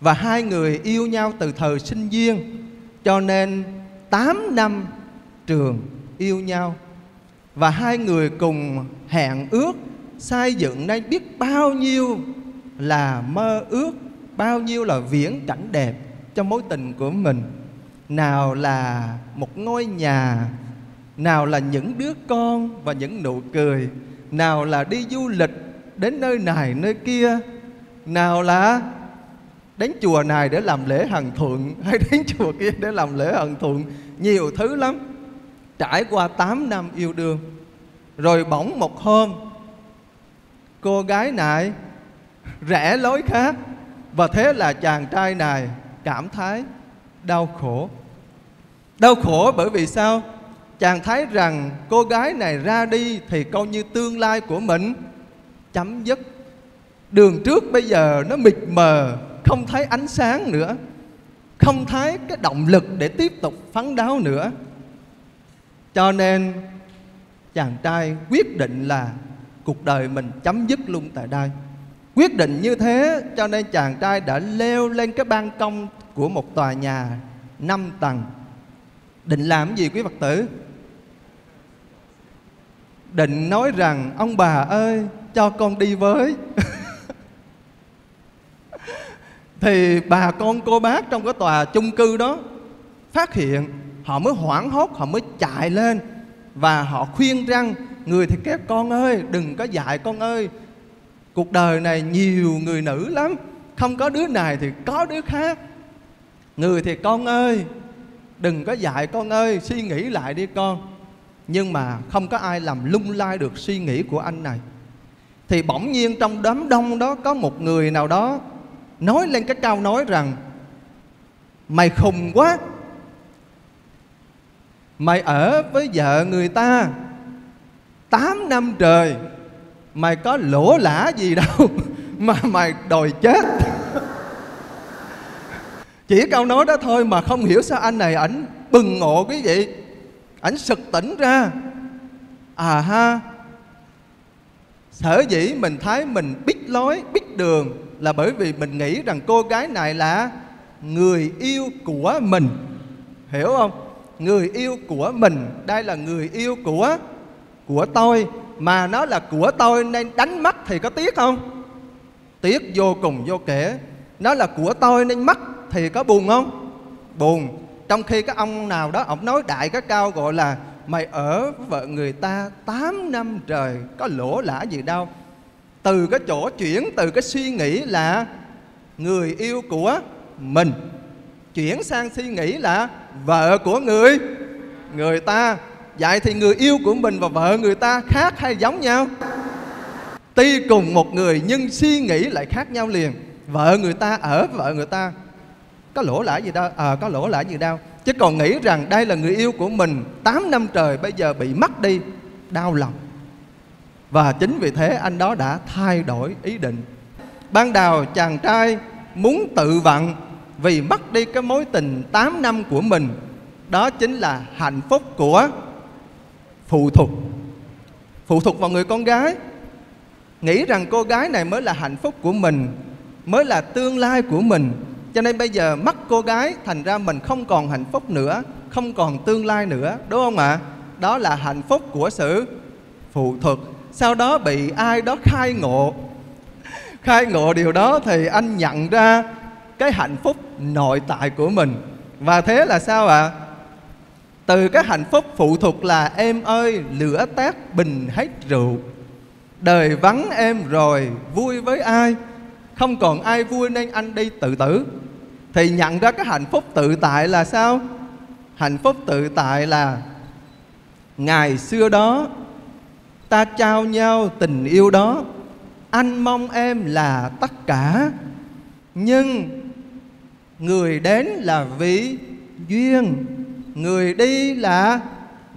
và hai người yêu nhau từ thời sinh viên, cho nên tám năm trường yêu nhau. Và hai người cùng hẹn ước, xây dựng nên biết bao nhiêu là mơ ước, bao nhiêu là viễn cảnh đẹp cho mối tình của mình. Nào là một ngôi nhà, nào là những đứa con và những nụ cười, nào là đi du lịch đến nơi này nơi kia, nào là đến chùa này để làm lễ hằng thượng, hay đến chùa kia để làm lễ hằng thượng, nhiều thứ lắm. Trải qua tám năm yêu đương, rồi bỗng một hôm cô gái này rẽ lối khác, và thế là chàng trai này cảm thấy đau khổ. Đau khổ bởi vì sao? Chàng thấy rằng cô gái này ra đi thì coi như tương lai của mình chấm dứt. Đường trước bây giờ nó mịt mờ, không thấy ánh sáng nữa, không thấy cái động lực để tiếp tục phấn đấu nữa. Cho nên chàng trai quyết định là cuộc đời mình chấm dứt luôn tại đây. Quyết định như thế cho nên chàng trai đã leo lên cái ban công của một tòa nhà năm tầng. Định làm gì quý Phật tử? Định nói rằng ông bà ơi cho con đi với. Thì bà con cô bác trong cái tòa chung cư đó phát hiện, họ mới hoảng hốt, họ mới chạy lên và họ khuyên rằng người thì kêu con ơi đừng có dại con ơi, cuộc đời này nhiều người nữ lắm, không có đứa này thì có đứa khác. Người thì con ơi đừng có dại con ơi, suy nghĩ lại đi con. Nhưng mà không có ai làm lung lay được suy nghĩ của anh này. Thì bỗng nhiên trong đám đông đó có một người nào đó nói lên cái câu nói rằng mày khùng quá, mày ở với vợ người ta tám năm trời, mày có lỗ lã gì đâu mà mày đòi chết. Chỉ câu nói đó thôi mà không hiểu sao anh này ảnh bừng ngộ quý vị. Ảnh sực tỉnh ra. À ha, sở dĩ mình thấy mình biết lối, biết đường là bởi vì mình nghĩ rằng cô gái này là người yêu của mình. Hiểu không? Người yêu của mình. Đây là người yêu của của tôi. Mà nó là của tôi nên đánh mất thì có tiếc không? Tiếc vô cùng vô kể. Nó là của tôi nên mất thì có buồn không? Buồn. Trong khi cái ông nào đó ông nói đại cái cao gọi là mày ở vợ người ta tám năm trời, có lỗ lã gì đâu. Từ cái chỗ chuyển từ cái suy nghĩ là người yêu của mình chuyển sang suy nghĩ là vợ của người người ta. Vậy thì người yêu của mình và vợ người ta khác hay giống nhau? Tuy cùng một người nhưng suy nghĩ lại khác nhau liền. Vợ người ta ở vợ người ta có lỗ lã gì đâu, à, có lỗ lã gì đâu. Chứ còn nghĩ rằng đây là người yêu của mình tám năm trời bây giờ bị mất đi, đau lòng. Và chính vì thế anh đó đã thay đổi ý định. Ban đầu chàng trai muốn tự vận vì mất đi cái mối tình tám năm của mình. Đó chính là hạnh phúc của phụ thuộc. Phụ thuộc vào người con gái, nghĩ rằng cô gái này mới là hạnh phúc của mình, mới là tương lai của mình. Cho nên bây giờ mất cô gái, thành ra mình không còn hạnh phúc nữa, không còn tương lai nữa, đúng không ạ? Đó là hạnh phúc của sự phụ thuộc. Sau đó bị ai đó khai ngộ. Khai ngộ điều đó thì anh nhận ra cái hạnh phúc nội tại của mình. Và thế là sao ạ? Từ cái hạnh phúc phụ thuộc là em ơi lửa tát bình hết rượu, đời vắng em rồi vui với ai, không còn ai vui nên anh đi tự tử. Thì nhận ra cái hạnh phúc tự tại là sao? Hạnh phúc tự tại là ngày xưa đó ta trao nhau tình yêu đó, anh mong em là tất cả, nhưng người đến là vì duyên, người đi là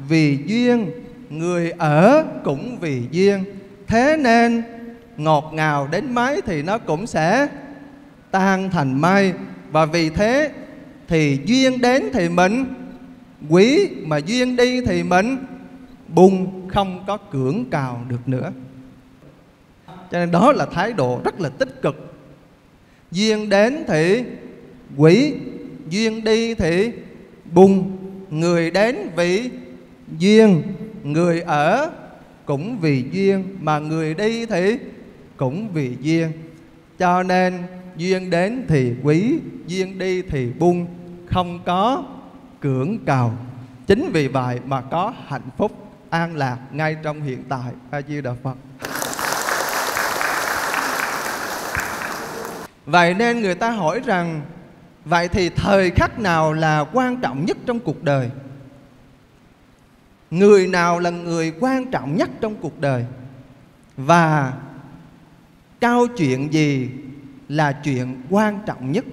vì duyên, người ở cũng vì duyên. Thế nên ngọt ngào đến mấy thì nó cũng sẽ tan thành mây. Và vì thế thì duyên đến thì mình quý, mà duyên đi thì mình bung, không có cưỡng cào được nữa. Cho nên đó là thái độ rất là tích cực. Duyên đến thì quý, duyên đi thì bung. Người đến vì duyên, người ở cũng vì duyên, mà người đi thì cũng vì duyên. Cho nên duyên đến thì quý, duyên đi thì buông, không có cưỡng cầu. Chính vì vậy mà có hạnh phúc an lạc ngay trong hiện tại. A Di Đà Phật. Vậy nên người ta hỏi rằng, vậy thì thời khắc nào là quan trọng nhất trong cuộc đời? Người nào là người quan trọng nhất trong cuộc đời? Và câu chuyện gì là chuyện quan trọng nhất?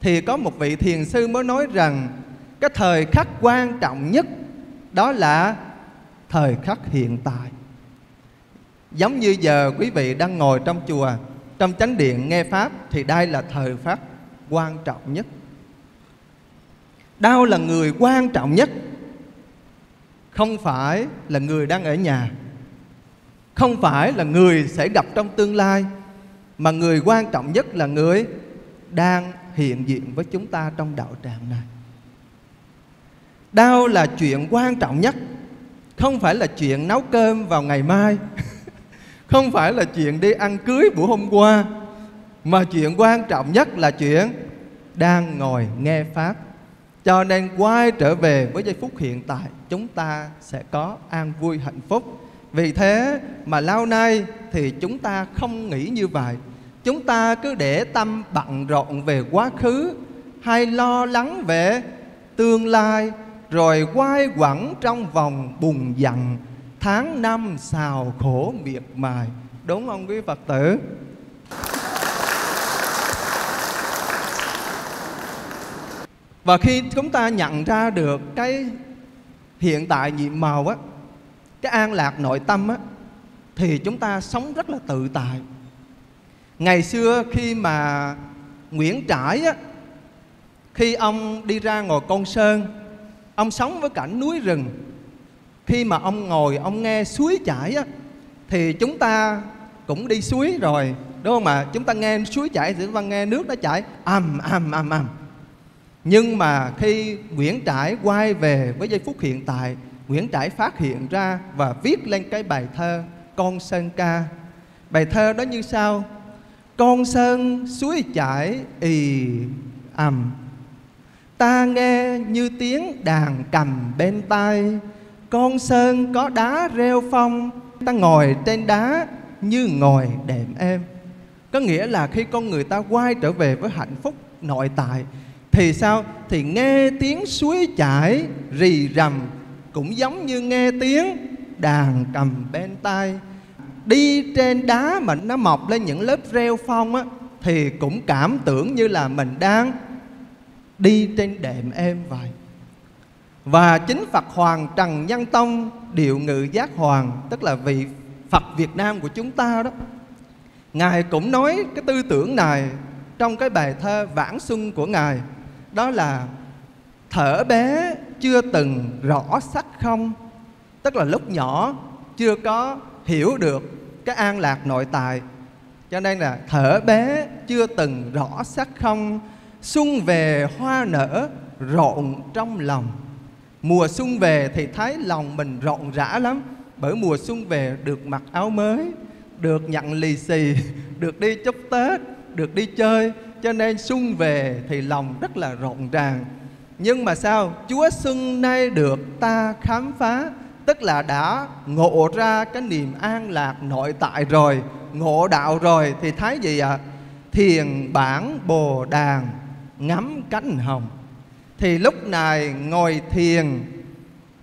Thì có một vị thiền sư mới nói rằng cái thời khắc quan trọng nhất đó là thời khắc hiện tại. Giống như giờ quý vị đang ngồi trong chùa, trong chánh điện nghe Pháp, thì đây là thời Pháp quan trọng nhất. Đâu là người quan trọng nhất? Không phải là người đang ở nhà, không phải là người sẽ gặp trong tương lai, mà người quan trọng nhất là người đang hiện diện với chúng ta trong đạo tràng này. Đâu là chuyện quan trọng nhất? Không phải là chuyện nấu cơm vào ngày mai, không phải là chuyện đi ăn cưới bữa hôm qua, mà chuyện quan trọng nhất là chuyện đang ngồi nghe Pháp. Cho nên quay trở về với giây phút hiện tại, chúng ta sẽ có an vui hạnh phúc. Vì thế mà lâu nay thì chúng ta không nghĩ như vậy. Chúng ta cứ để tâm bận rộn về quá khứ, hay lo lắng về tương lai, rồi quay quẩn trong vòng bùn dặn, tháng năm xào khổ miệt mài. Đúng không quý Phật tử? Và khi chúng ta nhận ra được cái hiện tại nhiệm màu á, cái an lạc nội tâm á, thì chúng ta sống rất là tự tại. Ngày xưa khi mà Nguyễn Trãi á, khi ông đi ra ngồi Côn Sơn, ông sống với cảnh núi rừng. Khi mà ông ngồi ông nghe suối chảy á, thì chúng ta cũng đi suối rồi, đúng không ạ? Chúng ta nghe suối chảy thì chúng ta nghe nước nó chảy ầm ầm ầm ầm. Nhưng mà khi Nguyễn Trãi quay về với giây phút hiện tại, Nguyễn Trãi phát hiện ra và viết lên cái bài thơ Côn Sơn Ca. Bài thơ đó như sau: Côn Sơn suối chảy ì ầm, ta nghe như tiếng đàn cầm bên tai. Côn Sơn có đá rêu phong, ta ngồi trên đá như ngồi đệm êm. Có nghĩa là khi con người ta quay trở về với hạnh phúc nội tại thì sao? Thì nghe tiếng suối chảy rì rầm cũng giống như nghe tiếng đàn cầm bên tai. Đi trên đá mà nó mọc lên những lớp rêu phong á, thì cũng cảm tưởng như là mình đang đi trên đệm êm vậy. Và chính Phật Hoàng Trần Nhân Tông, Điệu Ngự Giác Hoàng, tức là vị Phật Việt Nam của chúng ta đó, Ngài cũng nói cái tư tưởng này trong cái bài thơ Vãng Xuân của Ngài. Đó là thở bé chưa từng rõ sắc không. Tức là lúc nhỏ chưa có hiểu được cái an lạc nội tại, cho nên là thở bé chưa từng rõ sắc không, xuân về hoa nở rộn trong lòng. Mùa xuân về thì thấy lòng mình rộn rã lắm, bởi mùa xuân về được mặc áo mới, được nhận lì xì, được đi chúc Tết, được đi chơi. Cho nên xuân về thì lòng rất là rộn ràng. Nhưng mà sao? Chúa xuân nay được ta khám phá. Tức là đã ngộ ra cái niềm an lạc nội tại rồi, ngộ đạo rồi, thì thấy gì ạ? À? Thiền bản bồ đàn ngắm cánh hồng. Thì lúc này ngồi thiền,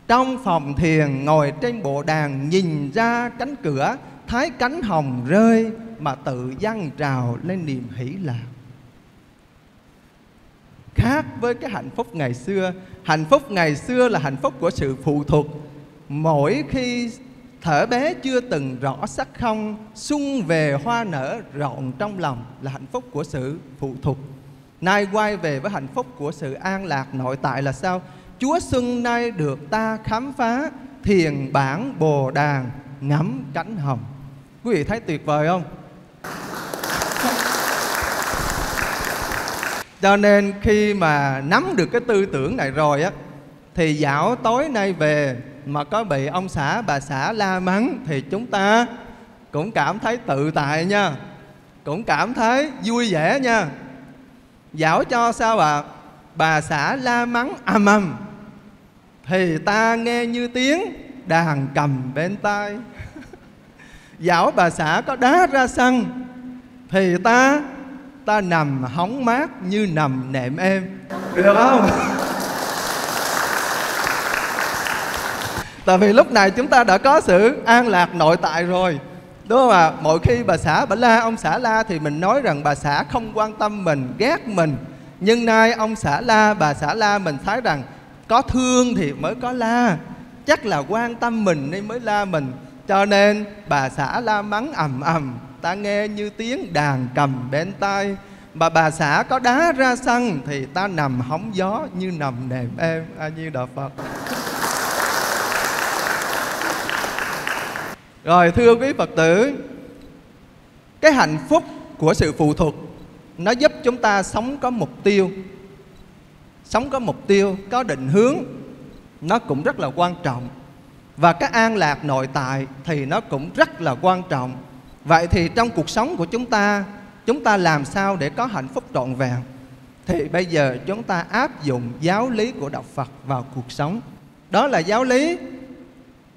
trong phòng thiền ngồi trên bộ đàn, nhìn ra cánh cửa, thấy cánh hồng rơi mà tự dâng trào lên niềm hỷ lạc. Khác với cái hạnh phúc ngày xưa. Hạnh phúc ngày xưa là hạnh phúc của sự phụ thuộc. Mỗi khi thở bé chưa từng rõ sắc không, xuân về hoa nở rộn trong lòng là hạnh phúc của sự phụ thuộc. Nay quay về với hạnh phúc của sự an lạc nội tại là sao? Chúa xuân nay được ta khám phá, thiền bản bồ đàn ngắm cánh hồng. Quý vị thấy tuyệt vời không? Cho nên khi mà nắm được cái tư tưởng này rồi á, thì dạo tối nay về mà có bị ông xã bà xã la mắng thì chúng ta cũng cảm thấy tự tại nha, cũng cảm thấy vui vẻ nha. Dẫu cho sao ạ? À? Bà xã la mắng ầm ầm thì ta nghe như tiếng đàn cầm bên tai. Dảo bà xã có đá ra sân, thì ta ta nằm hóng mát như nằm nệm êm. Được không? Tại vì lúc này chúng ta đã có sự an lạc nội tại rồi, đúng không ạ? Mỗi khi bà xã bà la, ông xã la thì mình nói rằng bà xã không quan tâm mình, ghét mình. Nhưng nay ông xã la, bà xã la, mình thấy rằng có thương thì mới có la, chắc là quan tâm mình nên mới la mình. Cho nên bà xã la mắng ầm ầm, ta nghe như tiếng đàn cầm bên tai. Mà bà xã có đá ra sân thì ta nằm hóng gió như nằm nệm êm. A Di Đà Phật. Rồi thưa quý Phật tử, cái hạnh phúc của sự phụ thuộc nó giúp chúng ta sống có mục tiêu. Sống có mục tiêu, có định hướng, nó cũng rất là quan trọng. Và cái an lạc nội tại thì nó cũng rất là quan trọng. Vậy thì trong cuộc sống của chúng ta, chúng ta làm sao để có hạnh phúc trọn vẹn? Thì bây giờ chúng ta áp dụng giáo lý của Đạo Phật vào cuộc sống. Đó là giáo lý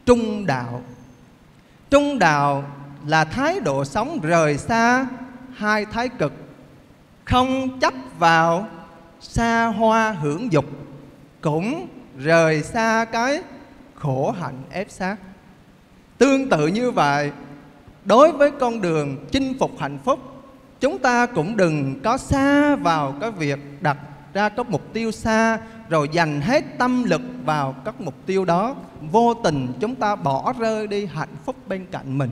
trung đạo. Trung đạo là thái độ sống rời xa hai thái cực, không chấp vào xa hoa hưởng dục, cũng rời xa cái khổ hạnh ép xác. Tương tự như vậy, đối với con đường chinh phục hạnh phúc, chúng ta cũng đừng có xa vào cái việc đặt ra các mục tiêu xa, rồi dành hết tâm lực vào các mục tiêu đó. Vô tình chúng ta bỏ rơi đi hạnh phúc bên cạnh mình.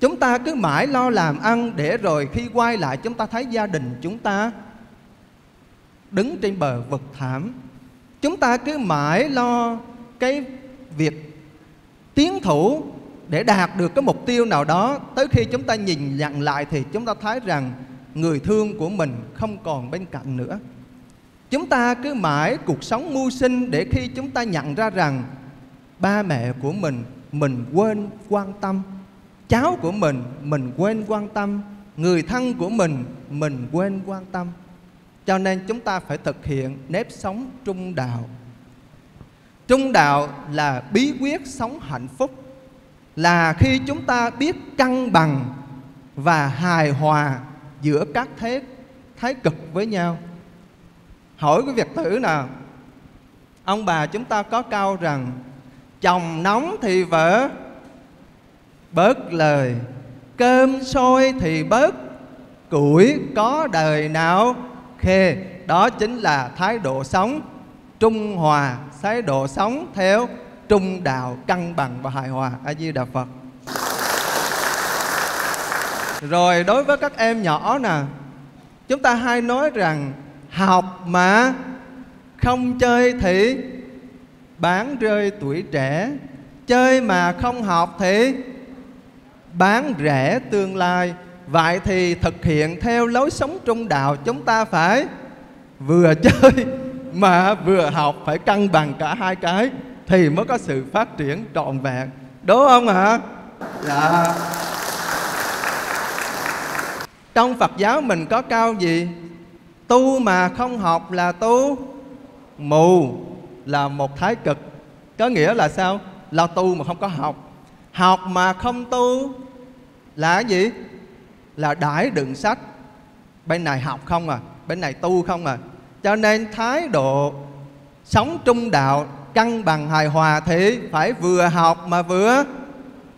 Chúng ta cứ mãi lo làm ăn, để rồi khi quay lại chúng ta thấy gia đình chúng ta đứng trên bờ vực thảm. Chúng ta cứ mãi lo cái việc tiến thủ để đạt được cái mục tiêu nào đó, tới khi chúng ta nhìn nhận lại thì chúng ta thấy rằng người thương của mình không còn bên cạnh nữa. Chúng ta cứ mãi cuộc sống mưu sinh, để khi chúng ta nhận ra rằng ba mẹ của mình mình quên quan tâm, cháu của mình mình quên quan tâm, người thân của mình mình quên quan tâm. Cho nên chúng ta phải thực hiện nếp sống trung đạo. Trung đạo là bí quyết sống hạnh phúc, là khi chúng ta biết cân bằng và hài hòa giữa các thế thái cực với nhau. Hỏi quý Phật tử nào, ông bà chúng ta có câu rằng chồng nóng thì vợ bớt lời, cơm sôi thì bớt củi, có đời nào khê. Đó chính là thái độ sống trung hòa, thái độ sống theo trung đạo, cân bằng và hài hòa. A Di Đà Phật. Rồi đối với các em nhỏ nè, chúng ta hay nói rằng học mà không chơi thì bán rơi tuổi trẻ, chơi mà không học thì bán rẻ tương lai. Vậy thì thực hiện theo lối sống trung đạo, chúng ta phải vừa chơi mà vừa học, phải cân bằng cả hai cái thì mới có sự phát triển trọn vẹn, đúng không hả? Dạ. Trong Phật giáo mình có câu gì? Tu mà không học là tu mù, là một thái cực. Có nghĩa là sao? Là tu mà không có học. Học mà không tu là gì? Là đãi đựng sách. Bên này học không à, bên này tu không à. Cho nên thái độ sống trung đạo, cân bằng hài hòa thì phải vừa học mà vừa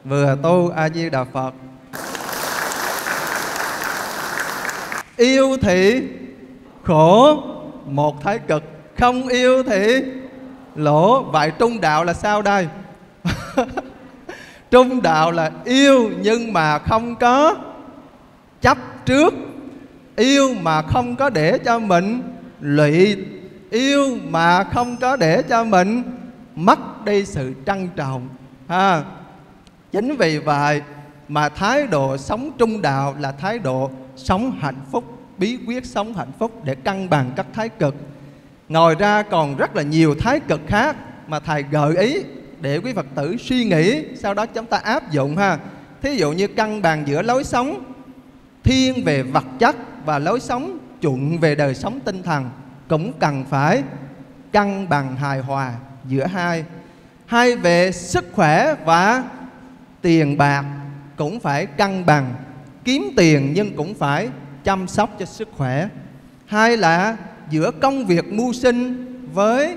vừa tu. A Di Đà Phật. Yêu thì khổ, một thái cực. Không yêu thì lỗ. Vậy trung đạo là sao đây? Trung đạo là yêu nhưng mà không có chấp trước, yêu mà không có để cho mình lụy, yêu mà không có để cho mình mất đi sự trân trọng ha. Chính vì vậy mà thái độ sống trung đạo là thái độ sống hạnh phúc, bí quyết sống hạnh phúc để cân bằng các thái cực. Ngoài ra còn rất là nhiều thái cực khác mà Thầy gợi ý để quý Phật tử suy nghĩ, sau đó chúng ta áp dụng ha. Thí dụ như cân bằng giữa lối sống thiên về vật chất và lối sống chuộng về đời sống tinh thần, cũng cần phải cân bằng hài hòa giữa hai. hay về sức khỏe và tiền bạc cũng phải cân bằng. Kiếm tiền nhưng cũng phải chăm sóc cho sức khỏe. Hay là giữa công việc mưu sinh với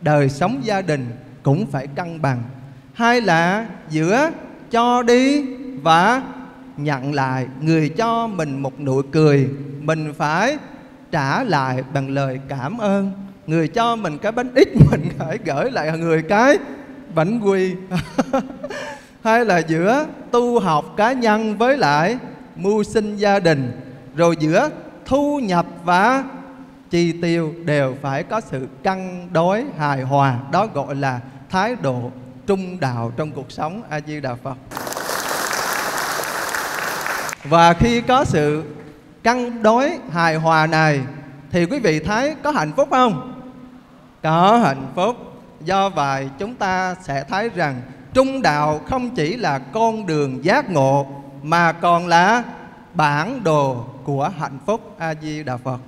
đời sống gia đình cũng phải cân bằng. Hay là giữa cho đi và nhận lại, người cho mình một nụ cười mình phải trả lại bằng lời cảm ơn. Người cho mình cái bánh ít mình phải gửi lại người cái bánh quy. Hay là giữa tu học cá nhân với lại mưu sinh gia đình. Rồi giữa thu nhập và chi tiêu đều phải có sự cân đối hài hòa. Đó gọi là thái độ trung đạo trong cuộc sống. A Di Đà Phật. Và khi có sự cân đối hài hòa này thì quý vị thấy có hạnh phúc không? Có hạnh phúc. Do vậy chúng ta sẽ thấy rằng trung đạo không chỉ là con đường giác ngộ mà còn là bản đồ của hạnh phúc. A Di Đà Phật.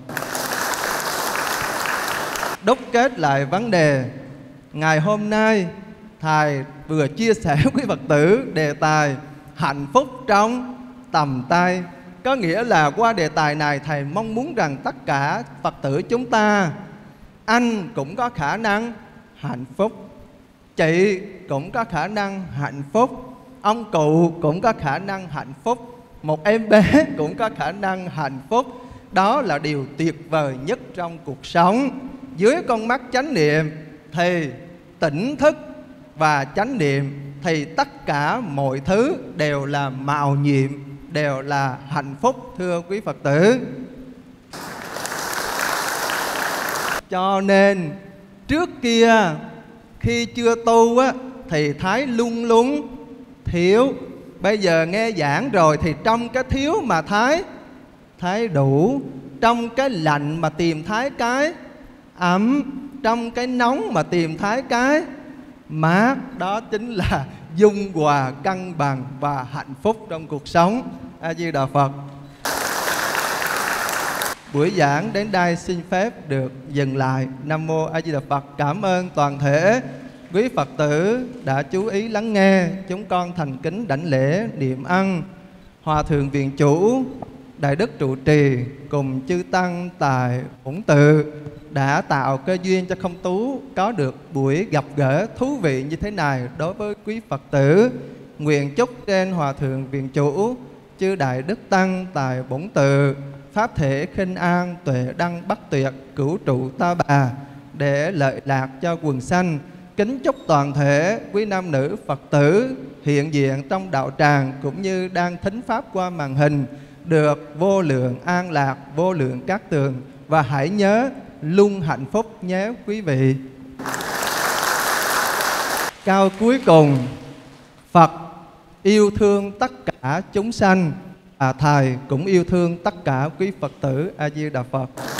Đúc kết lại vấn đề ngày hôm nay, Thầy vừa chia sẻ với Phật tử đề tài hạnh phúc trong tầm tay. Có nghĩa là qua đề tài này Thầy mong muốn rằng tất cả Phật tử chúng ta, anh cũng có khả năng hạnh phúc, chị cũng có khả năng hạnh phúc, ông cụ cũng có khả năng hạnh phúc, một em bé cũng có khả năng hạnh phúc. Đó là điều tuyệt vời nhất trong cuộc sống. Dưới con mắt chánh niệm thì tỉnh thức và chánh niệm thì tất cả mọi thứ đều là màu nhiệm, đều là hạnh phúc, thưa quý Phật tử. Cho nên trước kia khi chưa tu á, thì Thái luôn luôn thiếu. Bây giờ nghe giảng rồi thì trong cái thiếu mà Thái Thái đủ, trong cái lạnh mà tìm Thái cái ấm, trong cái nóng mà tìm Thái cái mát. Đó chính là dung hòa cân bằng và hạnh phúc trong cuộc sống. A Di Đà Phật. Buổi giảng đến đây xin phép được dừng lại. Nam Mô A Di Đà Phật. Cảm ơn toàn thể quý Phật tử đã chú ý lắng nghe. Chúng con thành kính đảnh lễ niệm ăn Hòa Thượng Viện Chủ, Đại Đức Trụ Trì cùng chư Tăng tại Vũng Tự đã tạo cơ duyên cho Không Tú có được buổi gặp gỡ thú vị như thế này đối với quý Phật tử. Nguyện chúc trên Hòa Thượng Viện Chủ, chư Đại Đức Tăng tại Bổn Tự pháp thể khinh an, tuệ đăng bất tuyệt, cửu trụ ta bà để lợi lạc cho quần sanh. Kính chúc toàn thể quý nam nữ Phật tử hiện diện trong đạo tràng cũng như đang thính pháp qua màn hình được vô lượng an lạc, vô lượng cát tường. Và hãy nhớ luôn hạnh phúc nhé quý vị. Câu cuối cùng, Phật yêu thương tất cả chúng sanh, à Thầy cũng yêu thương tất cả quý Phật tử. A Di Đà Phật.